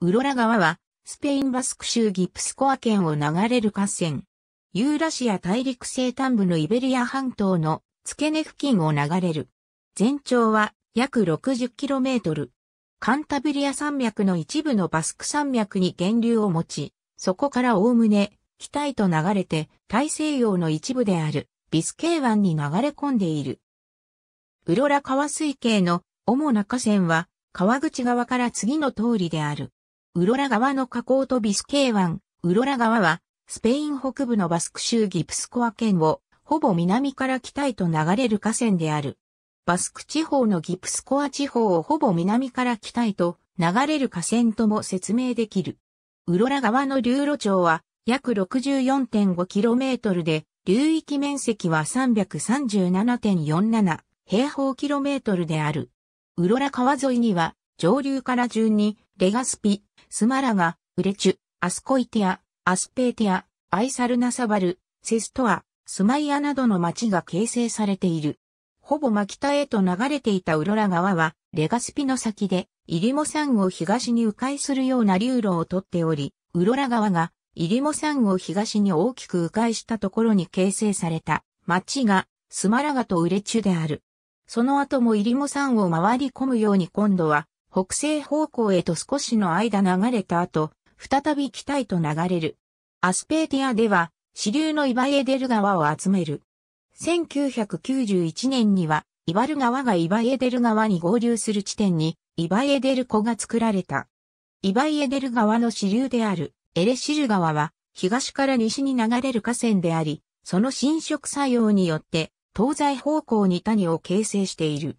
ウロラ川は、スペイン・バスク州ギプスコア県を流れる河川。ユーラシア大陸西端部のイベリア半島の付け根付近を流れる。全長は約 60km。カンタブリア山脈の一部のバスク山脈に源流を持ち、そこからおおむね北へと流れて大西洋の一部であるビスケー湾に流れ込んでいる。ウロラ川水系の主な河川は川口側から次の通りである。ウロラ川の河口とビスケー湾。ウロラ川はスペイン北部のバスク州ギプスコア県をほぼ南から北へと流れる河川である。バスク地方のギプスコア地方をほぼ南から北へと流れる河川とも説明できる。ウロラ川の流路長は約 64.5km で、流域面積は 337.47 平方キロメートルである。ウロラ川沿いには上流から順にレガスピ、スマラガ、ウレチュ、アスコイティア、アスペーティア、アイサルナサバル、セストア、スマイアなどの町が形成されている。ほぼ真北へと流れていたウロラ川は、レガスピの先で、イリモ山を東に迂回するような流路をとっており、ウロラ川が、イリモ山を東に大きく迂回したところに形成された、町が、スマラガとウレチュである。その後もイリモ山を回り込むように今度は、北西方向へと少しの間流れた後、再び北へと流れる。アスペーティアでは、支流のイバエデル川を集める。1991年には、イバル川がイバエデル川に合流する地点に、イバエデル湖が作られた。イバエデル川の支流である、エレシル川は、東から西に流れる河川であり、その侵食作用によって、東西方向に谷を形成している。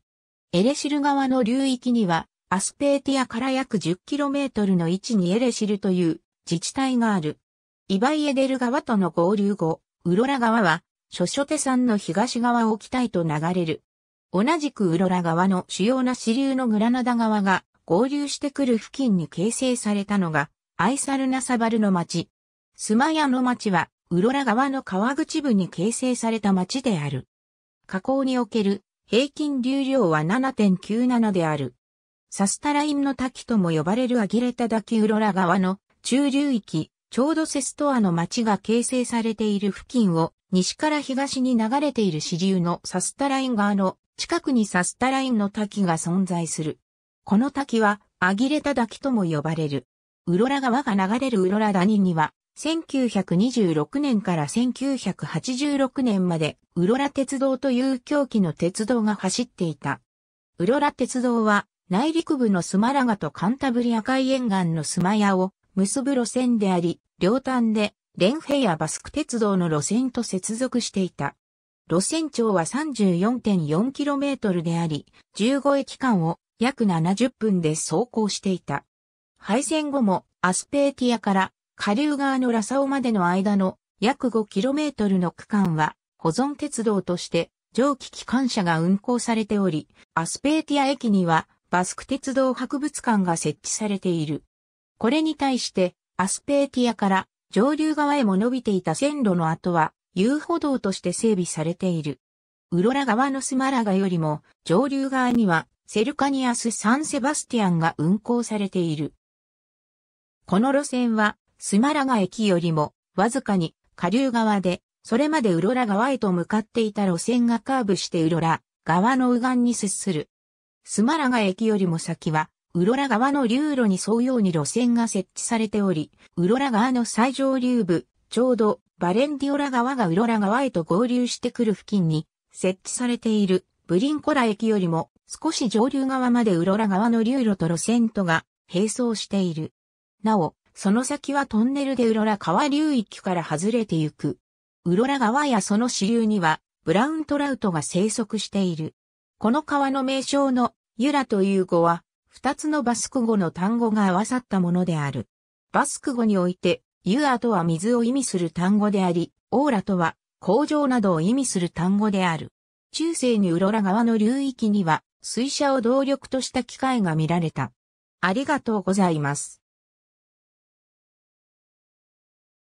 エレシル川の流域には、アスペーティアから約 10km の位置にエレシルという自治体がある。イバエデル川との合流後、ウロラ川は、ショショテ山の東側を北へと流れる。同じくウロラ川の主要な支流のグラナダ川が合流してくる付近に形成されたのがアイサルナサバルの町。スマイアの町はウロラ川の川口部に形成された町である。河口における平均流量は 7.97 である。サスタラインの滝とも呼ばれるアギレタ滝ウロラ川の中流域、ちょうどセストアの町が形成されている付近を西から東に流れている支流のサスタライン川の近くにサスタラインの滝が存在する。この滝はアギレタ滝とも呼ばれる。ウロラ川が流れるウロラ谷には1926年から1986年までウロラ鉄道という狂気の鉄道が走っていた。ウロラ鉄道は内陸部のスマラガとカンタブリア海沿岸のスマイアを結ぶ路線であり、両端でレンフェやバスク鉄道の路線と接続していた。路線長は 34.4km であり、15駅間を約70分で走行していた。廃線後もアスペーティアから下流側のラサオまでの間の約 5km の区間は保存鉄道として蒸気機関車が運行されており、アスペーティア駅にはバスク鉄道博物館が設置されている。これに対してアスペーティアから上流側へも伸びていた線路の跡は遊歩道として整備されている。ウロラ川のスマラガよりも上流側にはセルカニアス・サンセバスティアンが運行されている。この路線はスマラガ駅よりもわずかに下流側で、それまでウロラ川へと向かっていた路線がカーブしてウロラ川の右岸に接する。スマラガ駅よりも先はウロラ川の流路に沿うように路線が設置されており、ウロラ川の最上流部、ちょうどバレンディオラ川がウロラ川へと合流してくる付近に設置されているブリンコラ駅よりも少し上流側までウロラ川の流路と路線とが並走している。なお、その先はトンネルでウロラ川流域から外れてゆく。ウロラ川やその支流にはブラウントラウトが生息している。この川の名称のユラという語は、二つのバスク語の単語が合わさったものである。バスク語において、ユアとは水を意味する単語であり、オーラとは工場などを意味する単語である。中世にウロラ川の流域には、水車を動力とした機械が見られた。ありがとうございます。